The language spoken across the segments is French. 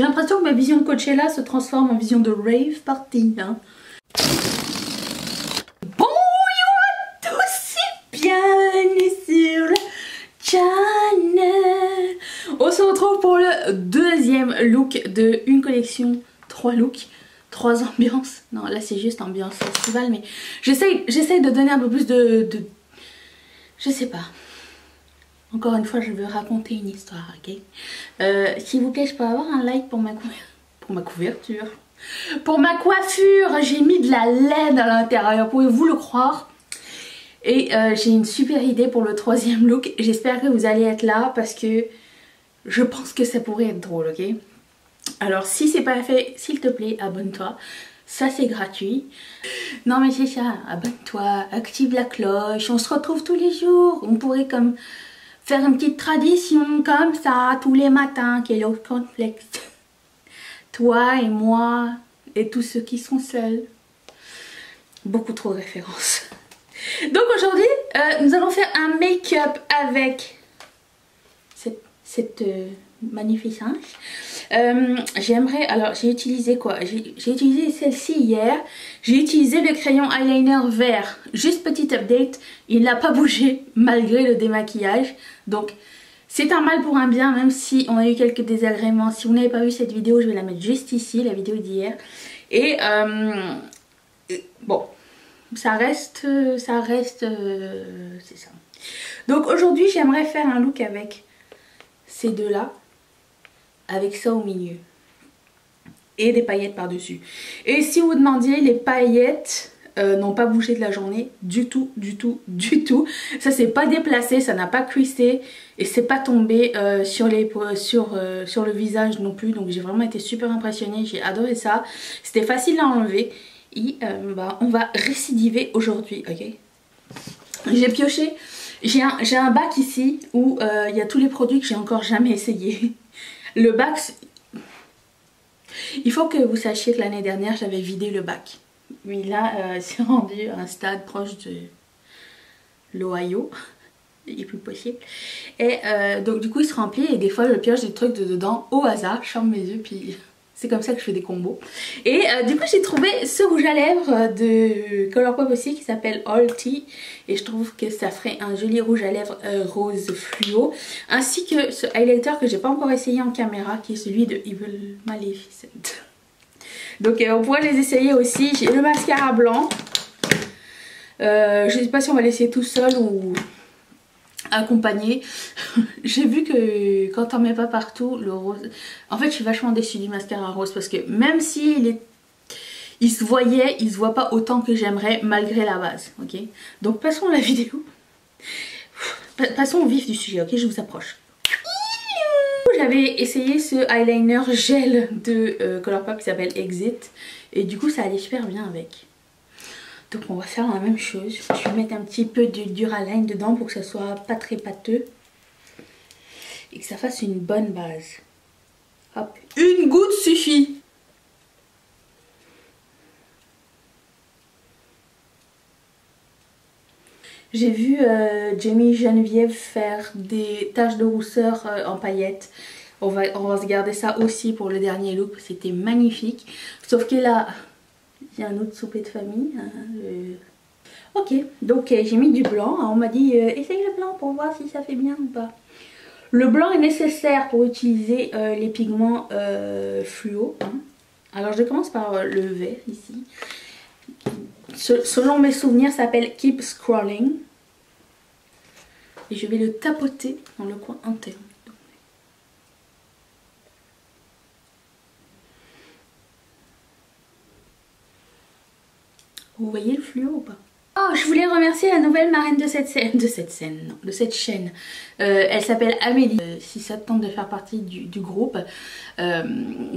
J'ai l'impression que ma vision de Coachella se transforme en vision de rave party. Hein. Bonjour à tous et bienvenue sur le channel. On se retrouve pour le deuxième look de une collection, 3 looks. 3 ambiances, non là c'est juste ambiance festival, mais j'essaye de donner un peu plus de... Je sais pas. Encore une fois je veux raconter une histoire, ok. S'il vous plaît je peux avoir un like pour ma couverture. Pour ma coiffure, j'ai mis de la laine à l'intérieur, pouvez-vous le croire. Et j'ai une super idée pour le 3e look, j'espère que vous allez être là parce que je pense que ça pourrait être drôle, ok. Alors si c'est pas fait, s'il te plaît, abonne-toi, ça c'est gratuit. Non mais c'est ça, abonne-toi, active la cloche, on se retrouve tous les jours. On pourrait comme faire une petite tradition comme ça, tous les matins, quel est le complexe. Toi et moi et tous ceux qui sont seuls. Beaucoup trop de références. Donc aujourd'hui, nous allons faire un make-up avec cette magnifique linge. J'aimerais, alors j'ai utilisé quoi, j'ai utilisé celle-ci hier, j'ai utilisé le crayon eyeliner vert, juste petit update, il n'a pas bougé malgré le démaquillage, donc c'est un mal pour un bien, même si on a eu quelques désagréments. Si vous n'avez pas vu cette vidéo, je vais la mettre juste ici, la vidéo d'hier, et bon, ça reste c'est ça. Donc aujourd'hui j'aimerais faire un look avec ces deux là, avec ça au milieu et des paillettes par dessus. Et si vous demandiez, les paillettes n'ont pas bougé de la journée du tout, du tout, du tout. Ça s'est pas déplacé, ça n'a pas cuissé et c'est pas tombé sur le visage non plus. Donc j'ai vraiment été super impressionnée, j'ai adoré ça. C'était facile à enlever et on va récidiver aujourd'hui, ok. J'ai pioché, j'ai un bac ici où il y a tous les produits que j'ai encore jamais essayé. Le bac, il faut que vous sachiez que l'année dernière j'avais vidé le bac. Mais là c'est rendu à un stade proche de l'Ohio, il est plus possible. Et donc du coup il se remplit et des fois je pioche des trucs de dedans au hasard, je ferme mes yeux puis c'est comme ça que je fais des combos. Et du coup j'ai trouvé ce rouge à lèvres de Colourpop aussi qui s'appelle All Tea. Et je trouve que ça ferait un joli rouge à lèvres rose fluo. Ainsi que ce highlighter que j'ai pas encore essayé en caméra qui est celui de Evil Maleficent. Donc on pourrait les essayer aussi. J'ai le mascara blanc. Je sais pas si on va l'essayer tout seul ou accompagné. J'ai vu que quand on met pas partout le rose, en fait je suis vachement déçue du mascara rose parce que même si il se voyait, il se voit pas autant que j'aimerais malgré la base, ok. Donc passons à la vidéo, passons au vif du sujet, ok. Je vous approche. J'avais essayé ce eyeliner gel de Colourpop qui s'appelle Exit et du coup ça allait super bien avec. Donc on va faire la même chose, je vais mettre un petit peu de Duraline dedans pour que ça soit pas très pâteux et que ça fasse une bonne base. Hop, une goutte suffit. J'ai vu Jamie Geneviève faire des taches de rousseur en paillettes. On va se garder ça aussi pour le dernier look, c'était magnifique. Sauf que là... Il y a un autre souper de famille. Ok, donc j'ai mis du blanc. On m'a dit essaye le blanc pour voir si ça fait bien ou pas. Le blanc est nécessaire pour utiliser les pigments fluo. Hein. Alors je commence par le vert ici. Selon mes souvenirs, ça s'appelle Keep Scrolling. Et je vais le tapoter dans le coin interne. Vous voyez le fluo ou pas? Oh, je voulais remercier la nouvelle marraine de cette chaîne. Elle s'appelle Amélie. Si ça te tente de faire partie du groupe,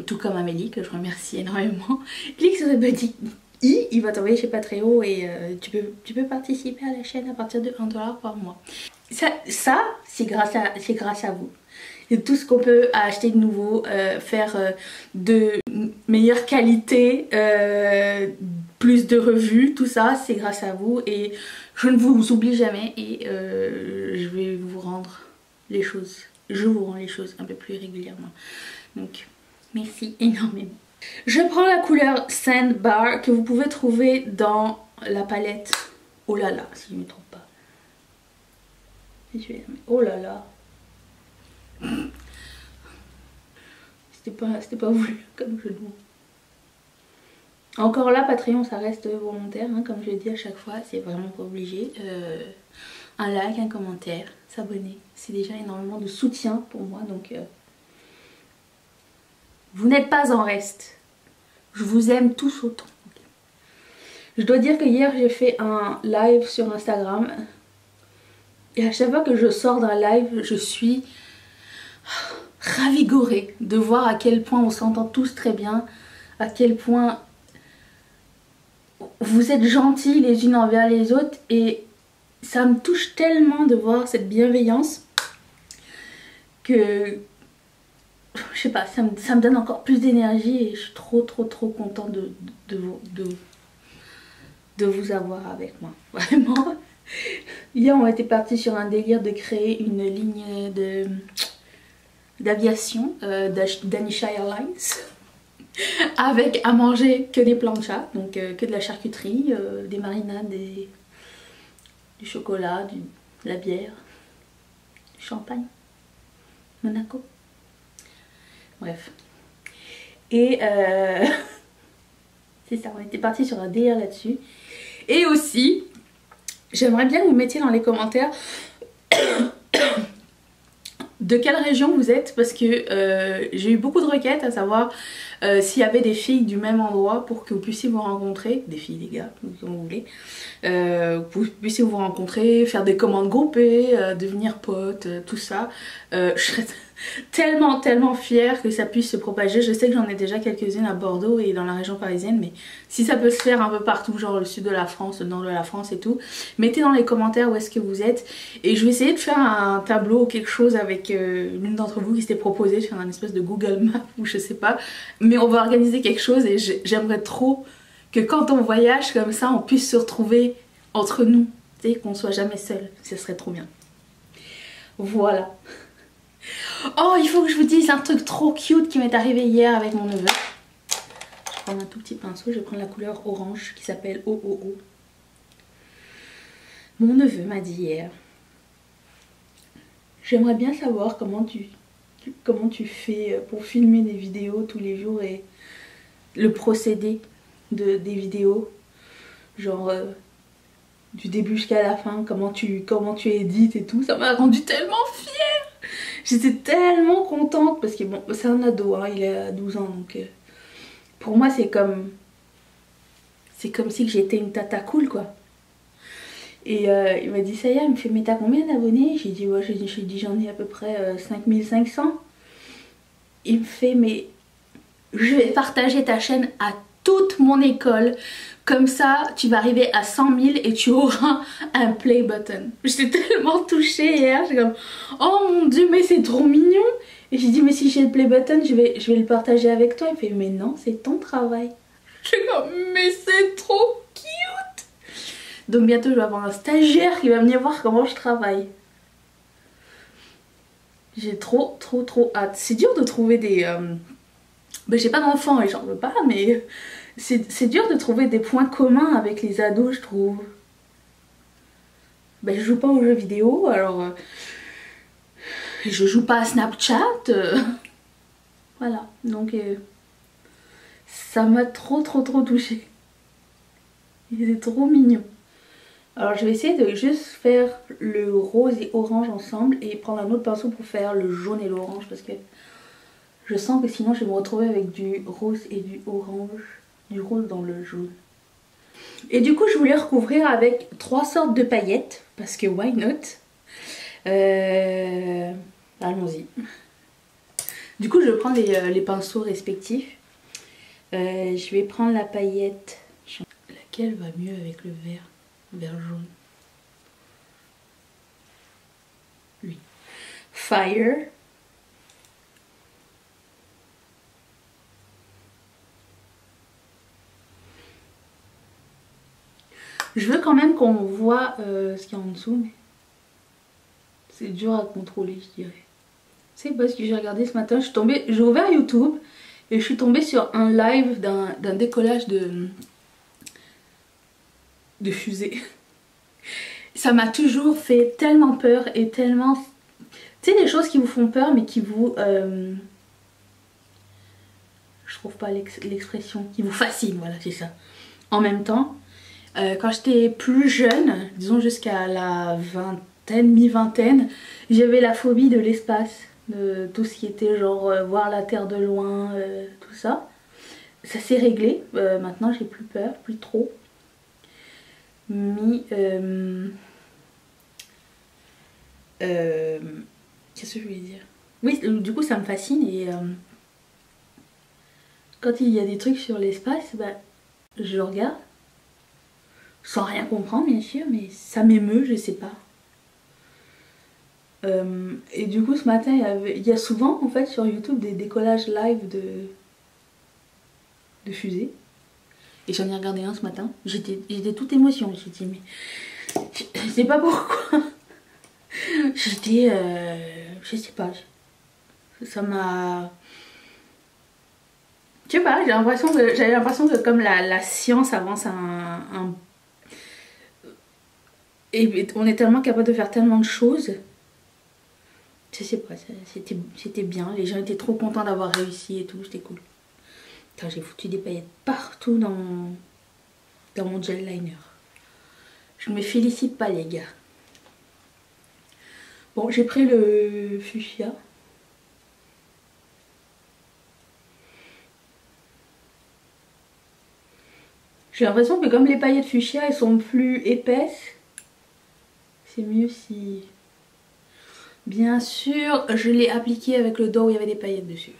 tout comme Amélie, que je remercie énormément, clique sur le petit i, il va t'envoyer chez Patreon et tu peux participer à la chaîne à partir de 1$ par mois. Ça c'est grâce à vous. Et tout ce qu'on peut acheter de nouveau, faire de meilleure qualité, plus de revues, tout ça c'est grâce à vous et je ne vous oublie jamais et je vais vous rendre les choses, je vous rends les choses un peu plus régulièrement. Donc Merci énormément. Je prends la couleur Sandbar que vous pouvez trouver dans la palette. Oh là là, si je ne me trompe pas. Oh là là. C'était pas voulu comme je le vois. Encore là, Patreon, ça reste volontaire, hein, comme je le dis à chaque fois, c'est vraiment pas obligé. Un like, un commentaire, s'abonner, c'est déjà énormément de soutien pour moi, donc vous n'êtes pas en reste. Je vous aime tous autant. Okay. Je dois dire que hier, j'ai fait un live sur Instagram et à chaque fois que je sors d'un live, je suis ravigorée de voir à quel point on s'entend tous très bien, à quel point vous êtes gentils les unes envers les autres, et ça me touche tellement de voir cette bienveillance que je sais pas, ça me donne encore plus d'énergie et je suis trop contente de vous avoir avec moi, vraiment. Hier on était parti sur un délire de créer une ligne d'aviation, Danisha Airlines, avec à manger que des planchas, donc que de la charcuterie, des marinades, du chocolat, de la bière, du champagne, Monaco, bref. Et c'est ça, on était parti sur un délire là-dessus. Et aussi, j'aimerais bien que vous mettiez dans les commentaires de quelle région vous êtes, parce que j'ai eu beaucoup de requêtes à savoir s'il y avait des filles du même endroit pour que vous puissiez vous rencontrer, des filles, des gars, comme vous voulez, vous puissiez vous rencontrer, faire des commandes groupées, devenir potes, tout ça. Je serais tellement fière que ça puisse se propager. Je sais que j'en ai déjà quelques-unes à Bordeaux et dans la région parisienne, mais si ça peut se faire un peu partout, genre le sud de la France, le nord de la France et tout, mettez dans les commentaires où est-ce que vous êtes et je vais essayer de faire un tableau ou quelque chose avec l'une d'entre vous qui s'était proposée, faire un espèce de Google Maps ou je sais pas, mais on va organiser quelque chose et j'aimerais trop que quand on voyage comme ça, on puisse se retrouver entre nous, tu sais, qu'on soit jamais seul, ce serait trop bien. Voilà. Oh, il faut que je vous dise un truc trop cute qui m'est arrivé hier avec mon neveu. Je prends un tout petit pinceau, je vais prendre la couleur orange qui s'appelle OOO. Mon neveu m'a dit hier, j'aimerais bien savoir comment tu fais pour filmer des vidéos tous les jours et le procédé des vidéos, genre du début jusqu'à la fin, comment tu édites et tout. Ça m'a rendu tellement fière. J'étais tellement contente parce que bon, c'est un ado, hein, il a 12 ans, donc pour moi c'est comme si j'étais une tata cool, quoi. Et il m'a dit ça y est, il me fait mais t'as combien d'abonnés? J'ai dit ouais, j'ai dit j'en ai à peu près 5500. Il me fait mais je vais partager ta chaîne à toute mon école, comme ça tu vas arriver à 100 000 et tu auras un play button. J'étais tellement touchée hier, j'étais comme oh mon dieu mais c'est trop mignon. Et j'ai dit mais si j'ai le play button je vais le partager avec toi. Il me fait mais non c'est ton travail. J'étais comme mais c'est trop cute. Donc bientôt je vais avoir un stagiaire qui va venir voir comment je travaille. J'ai trop hâte. C'est dur de trouver des... Ben, j'ai pas d'enfant et j'en veux pas, mais c'est dur de trouver des points communs avec les ados, je trouve. Ben, je joue pas aux jeux vidéo, alors je joue pas à Snapchat. Voilà, donc ça m'a trop touchée. Il est trop mignon. Alors je vais essayer de juste faire le rose et orange ensemble et prendre un autre pinceau pour faire le jaune et l'orange parce que je sens que sinon je vais me retrouver avec du rose et du orange, du rose dans le jaune. Et du coup je voulais recouvrir avec 3 sortes de paillettes, parce que why not? Allons-y. Du coup je prends les pinceaux respectifs. Je vais prendre la paillette, laquelle va mieux avec le vert, jaune. Oui. Fire. Je veux quand même qu'on voit ce qu'il y a en dessous, mais c'est dur à contrôler, je dirais. C'est parce que j'ai regardé ce matin, j'ai ouvert YouTube et je suis tombée sur un live d'un décollage de fusée. Ça m'a toujours fait tellement peur et tellement... Tu sais, des choses qui vous font peur mais qui vous... Je trouve pas l'expression. Qui vous fascinent, voilà, c'est ça. En même temps, quand j'étais plus jeune, disons jusqu'à la vingtaine, mi-vingtaine, j'avais la phobie de l'espace. De tout ce qui était genre voir la Terre de loin, tout ça. Ça s'est réglé. Maintenant, j'ai plus peur, plus trop. Mais... qu'est-ce que je voulais dire? Oui, du coup, ça me fascine et... quand il y a des trucs sur l'espace, bah, je regarde. Sans rien comprendre, bien sûr, mais ça m'émeut, je sais pas. Et du coup, ce matin, il y a souvent, en fait, sur YouTube, des décollages live de fusées. Et j'en ai regardé un ce matin. J'étais toute émotion, je me suis dit, mais je sais pas pourquoi. J'étais, je sais pas, ça m'a... Je sais pas, j'avais l'impression que comme la science avance et on est tellement capable de faire tellement de choses. Je sais pas, c'était bien. Les gens étaient trop contents d'avoir réussi et tout, c'était cool. Putain, j'ai foutu des paillettes partout dans mon gel liner. Je me félicite pas, les gars. Bon, j'ai pris le fuchsia. J'ai l'impression que comme les paillettes fuchsia, elles sont plus épaisses, c'est mieux si... Bien sûr, je l'ai appliqué avec le dos où il y avait des paillettes dessus.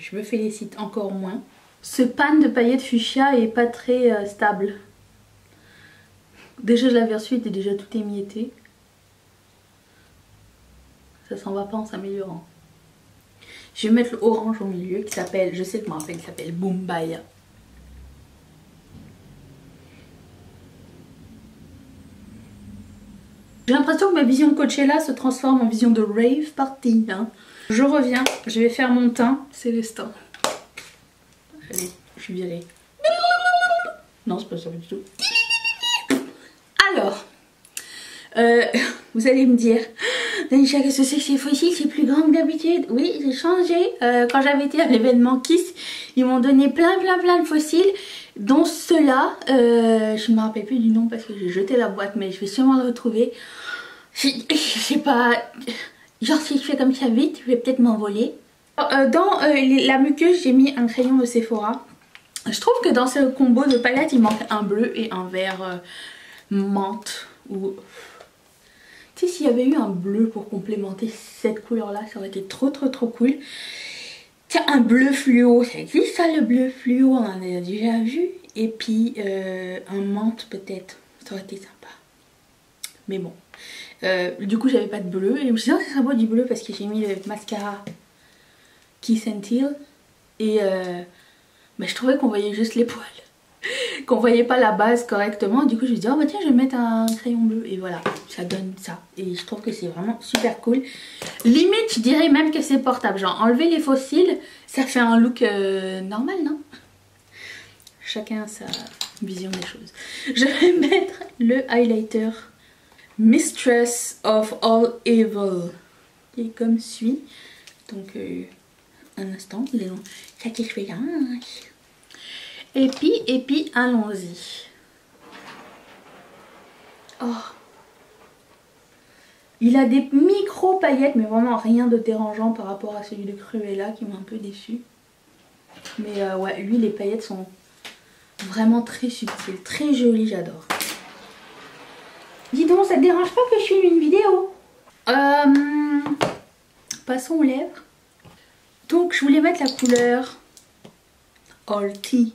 Je me félicite encore moins. Ce pan de paillettes fuchsia est pas très stable. Déjà je l'avais reçu, il était déjà tout émietté. Ça s'en va pas en s'améliorant. Je vais mettre l'orange au milieu qui s'appelle, je sais que je m'en rappelle, il s'appelle Bombaya. J'ai l'impression que ma vision de Coachella se transforme en vision de rave party. Hein. Je reviens, je vais faire mon teint célestin. Allez, je suis virée. Non, c'est pas ça du tout. Alors, vous allez me dire, Danisha, qu'est-ce que c'est que ces fossiles? C'est plus grand que d'habitude. Oui, j'ai changé. Quand j'avais été à l'événement Kiss, ils m'ont donné plein de fossiles. Dont ceux-là, je ne me rappelle plus du nom parce que j'ai jeté la boîte, mais je vais sûrement le retrouver. Je sais pas, genre si je fais comme ça vite, je vais peut-être m'envoler. Dans la muqueuse, j'ai mis un crayon de Sephora. Je trouve que dans ce combo de palettes, il manque un bleu et un vert menthe. Ou... Tu sais, s'il y avait eu un bleu pour complémenter cette couleur-là, ça aurait été trop cool. Tiens, un bleu fluo, ça existe ça le bleu fluo, on en a déjà vu. Et puis un menthe peut-être, ça aurait été sympa. Mais bon, du coup j'avais pas de bleu et je me suis dit oh, ça serait beau du bleu parce que j'ai mis le mascara Kiss'n Teal. Et bah, je trouvais qu'on voyait juste les poils, qu'on voyait pas la base correctement. Du coup je me suis dit oh bah tiens je vais mettre un crayon bleu et voilà, ça donne ça. Et je trouve que c'est vraiment super cool. Limite je dirais même que c'est portable, genre enlever les fossiles ça fait un look normal, non? Chacun a sa vision des choses. Je vais mettre le highlighter Mistress of all evil qui est comme suit. Donc un instant, disons ça qui fait là. Et puis allons-y. Oh. Il a des micro paillettes, mais vraiment rien de dérangeant par rapport à celui de Cruella qui m'a un peu déçue. Mais ouais, lui, les paillettes sont vraiment très subtiles, très jolies, j'adore. Dis donc, ça te dérange pas que je filme une vidéo? Passons aux lèvres. Donc, je voulais mettre la couleur All Tea.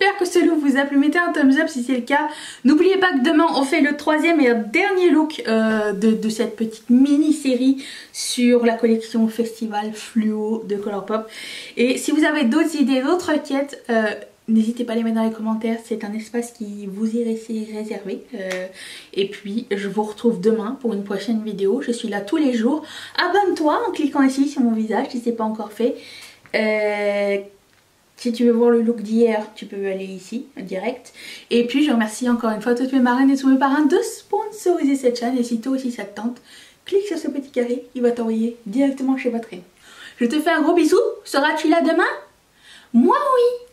J'espère que ce look vous a plu, mettez un thumbs up si c'est le cas. N'oubliez pas que demain on fait le troisième et dernier look de cette petite mini-série sur la collection Festival Fluo de Colourpop. Et si vous avez d'autres idées, d'autres requêtes, n'hésitez pas à les mettre dans les commentaires. C'est un espace qui vous est réservé. Et puis je vous retrouve demain pour une prochaine vidéo. Je suis là tous les jours. Abonne-toi en cliquant ici sur mon visage si ce n'est pas encore fait. Si tu veux voir le look d'hier, tu peux aller ici, en direct. Et puis je remercie encore une fois toutes mes marraines et tous mes parrains de sponsoriser cette chaîne. Et si toi aussi ça te tente, clique sur ce petit carré, il va t'envoyer directement chez Patreon. Je te fais un gros bisou, seras-tu là demain? Moi oui!